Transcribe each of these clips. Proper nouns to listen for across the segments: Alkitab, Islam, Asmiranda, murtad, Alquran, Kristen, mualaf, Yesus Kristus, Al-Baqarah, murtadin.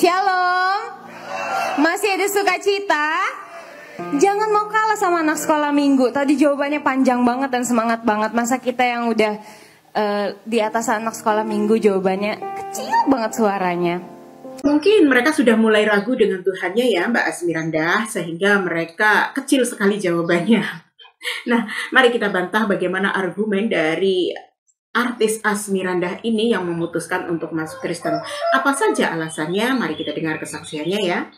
Shalom. Masih ada sukacita? Jangan mau kalah sama anak sekolah minggu. Tadi jawabannya panjang banget dan semangat banget. Masa kita yang udah di atas anak sekolah minggu jawabannya kecil banget suaranya. Mungkin mereka sudah mulai ragu dengan Tuhannya ya Mbak Asmiranda, sehingga mereka kecil sekali jawabannya. Nah, mari kita bantah bagaimana argumen dari artis Asmiranda ini yang memutuskan untuk masuk Kristen. Apa saja alasannya? Mari kita dengar kesaksiannya ya.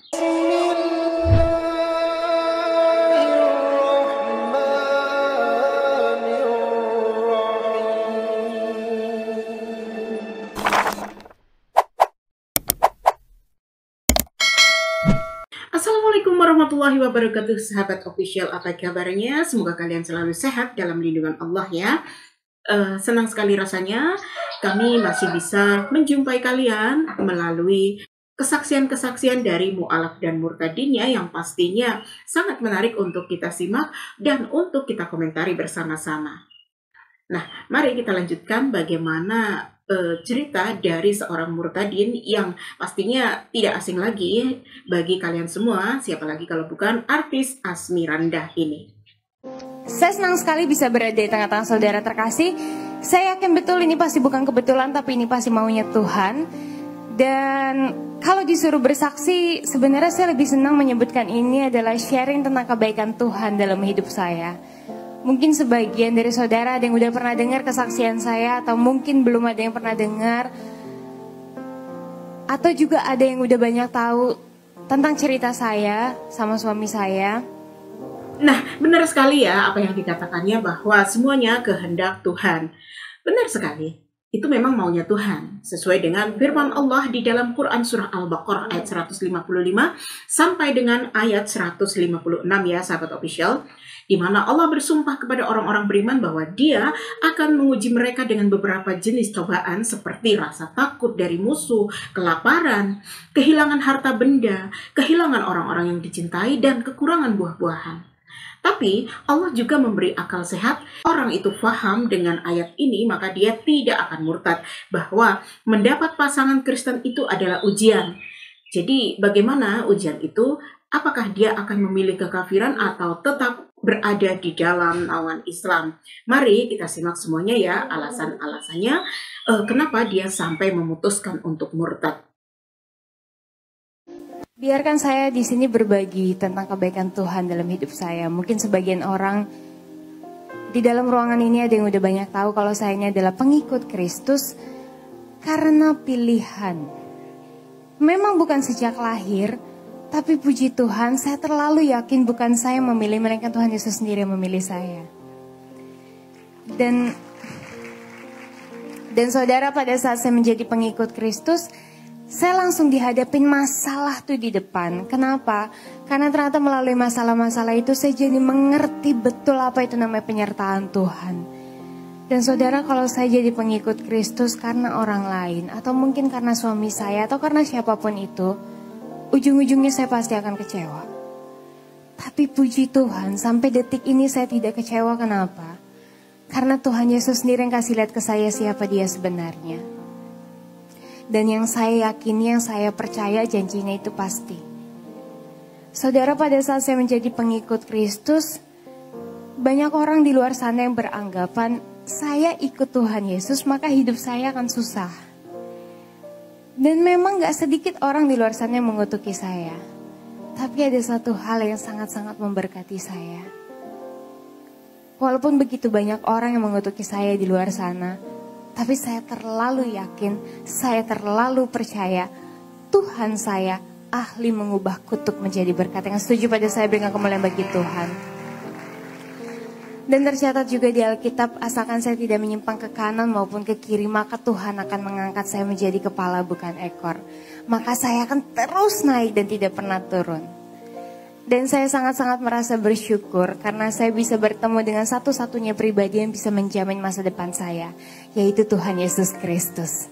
Assalamualaikum warahmatullahi wabarakatuh, sahabat official, apa kabarnya? Semoga kalian selalu sehat dalam lindungan Allah ya. Senang sekali rasanya kami masih bisa menjumpai kalian melalui kesaksian-kesaksian dari mu'alaf dan murtadinya yang pastinya sangat menarik untuk kita simak dan untuk kita komentari bersama-sama. Nah, mari kita lanjutkan bagaimana cerita dari seorang murtadin yang pastinya tidak asing lagi bagi kalian semua, siapa lagi kalau bukan artis Asmiranda ini. Saya senang sekali bisa berada di tengah-tengah saudara terkasih. Saya yakin betul ini pasti bukan kebetulan, tapi ini pasti maunya Tuhan. Dan kalau disuruh bersaksi, sebenarnya saya lebih senang menyebutkan ini adalah sharing tentang kebaikan Tuhan dalam hidup saya. Mungkin sebagian dari saudara ada yang udah pernah dengar kesaksian saya, atau mungkin belum ada yang pernah dengar, atau juga ada yang udah banyak tahu tentang cerita saya sama suami saya. Nah, benar sekali ya apa yang dikatakannya bahwa semuanya kehendak Tuhan. Benar sekali, itu memang maunya Tuhan. Sesuai dengan firman Allah di dalam Quran Surah Al-Baqarah ayat 155 sampai dengan ayat 156 ya sahabat official, di mana Allah bersumpah kepada orang-orang beriman bahwa Dia akan menguji mereka dengan beberapa jenis cobaan seperti rasa takut dari musuh, kelaparan, kehilangan harta benda, kehilangan orang-orang yang dicintai, dan kekurangan buah-buahan. Tapi Allah juga memberi akal sehat. Orang itu paham dengan ayat ini, maka dia tidak akan murtad bahwa mendapat pasangan Kristen itu adalah ujian. Jadi bagaimana ujian itu? Apakah dia akan memilih kekafiran atau tetap berada di dalam naungan Islam? Mari kita simak semuanya ya alasan-alasannya kenapa dia sampai memutuskan untuk murtad. Biarkan saya di sini berbagi tentang kebaikan Tuhan dalam hidup saya. Mungkin sebagian orang di dalam ruangan ini ada yang udah banyak tahu kalau saya ini adalah pengikut Kristus karena pilihan. Memang bukan sejak lahir, tapi puji Tuhan, saya terlalu yakin bukan saya memilih, mereka Tuhan Yesus sendiri yang memilih saya. Dan saudara, pada saat saya menjadi pengikut Kristus, saya langsung dihadapin masalah tuh di depan. Kenapa? Karena ternyata melalui masalah-masalah itu saya jadi mengerti betul apa itu namanya penyertaan Tuhan. Dan saudara, kalau saya jadi pengikut Kristus karena orang lain, atau mungkin karena suami saya, atau karena siapapun itu, ujung-ujungnya saya pasti akan kecewa. Tapi puji Tuhan, sampai detik ini saya tidak kecewa. Kenapa? Karena Tuhan Yesus sendiri yang kasih lihat ke saya siapa Dia sebenarnya. Dan yang saya yakini, yang saya percaya, janjinya itu pasti. Saudara, pada saat saya menjadi pengikut Kristus, banyak orang di luar sana yang beranggapan, saya ikut Tuhan Yesus maka hidup saya akan susah. Dan memang gak sedikit orang di luar sana yang mengutuki saya. Tapi ada satu hal yang sangat-sangat memberkati saya. Walaupun begitu banyak orang yang mengutuki saya di luar sana, tapi saya terlalu yakin, saya terlalu percaya, Tuhan saya ahli mengubah kutuk menjadi berkat. Yang setuju pada saya berikan kemuliaan bagi Tuhan. Dan tercatat juga di Alkitab, asalkan saya tidak menyimpang ke kanan maupun ke kiri, maka Tuhan akan mengangkat saya menjadi kepala bukan ekor. Maka saya akan terus naik dan tidak pernah turun. Dan saya sangat-sangat merasa bersyukur karena saya bisa bertemu dengan satu-satunya pribadi yang bisa menjamin masa depan saya, yaitu Tuhan Yesus Kristus.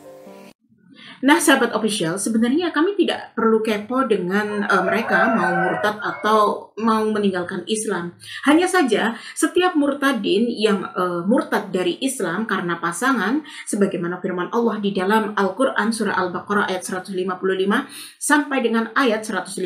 Nah, sahabat official, sebenarnya kami tidak perlu kepo dengan mereka mau murtad atau mau meninggalkan Islam. Hanya saja, setiap murtadin yang murtad dari Islam karena pasangan, sebagaimana firman Allah di dalam Al-Quran surah Al-Baqarah ayat 155 sampai dengan ayat 156,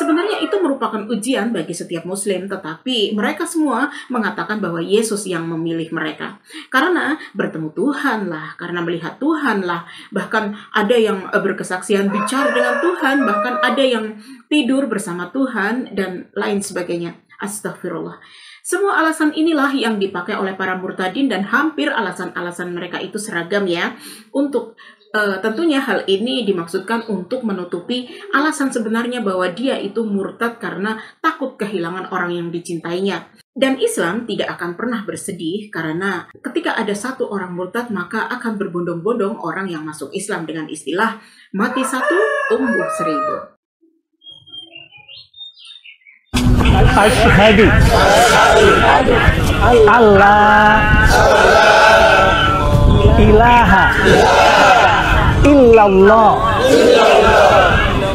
sebenarnya itu merupakan ujian bagi setiap muslim, tetapi mereka semua mengatakan bahwa Yesus yang memilih mereka. Karena bertemu Tuhan lah, karena melihat Tuhan lah, bahkan ada yang berkesaksian bicara dengan Tuhan, bahkan ada yang tidur bersama Tuhan, dan lain sebagainya. Astagfirullah. Semua alasan inilah yang dipakai oleh para murtadin, dan hampir alasan-alasan mereka itu seragam ya. Untuk tentunya hal ini dimaksudkan untuk menutupi alasan sebenarnya bahwa dia itu murtad karena takut kehilangan orang yang dicintainya. Dan Islam tidak akan pernah bersedih karena ketika ada satu orang murtad maka akan berbondong-bondong orang yang masuk Islam dengan istilah mati satu tumbuh seribu. Asyhadu Allah ilaha illallah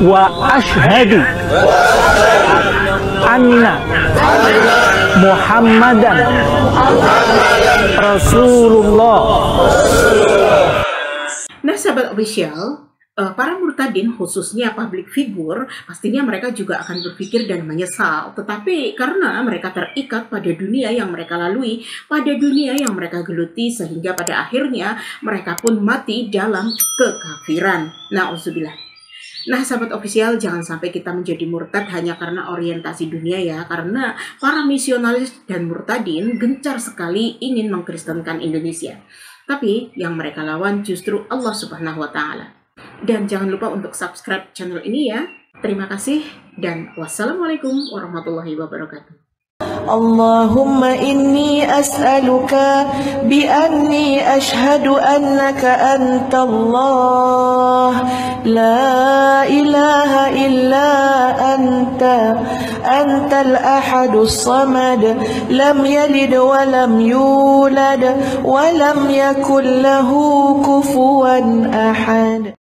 wa asyhadu anna Muhammadan Rasulullah. Nah, sahabat official, para murtadin khususnya public figure pastinya mereka juga akan berpikir dan menyesal. Tetapi karena mereka terikat pada dunia yang mereka lalui, pada dunia yang mereka geluti, sehingga pada akhirnya mereka pun mati dalam kekafiran. Na'udzubillah. Nah, sahabat official, jangan sampai kita menjadi murtad hanya karena orientasi dunia ya. Karena para misionaris dan murtadin gencar sekali ingin mengkristenkan Indonesia. Tapi yang mereka lawan justru Allah Subhanahu wa Ta'ala. Dan jangan lupa untuk subscribe channel ini ya. Terima kasih dan wassalamualaikum warahmatullahi wabarakatuh. Allahumma inni as'aluka bi anni ashhadu annaka anta Allah la ilaha illa anta antal ahadus samad lam yalid wa lam yulad wa lam yakul lahu kufuwan ahad.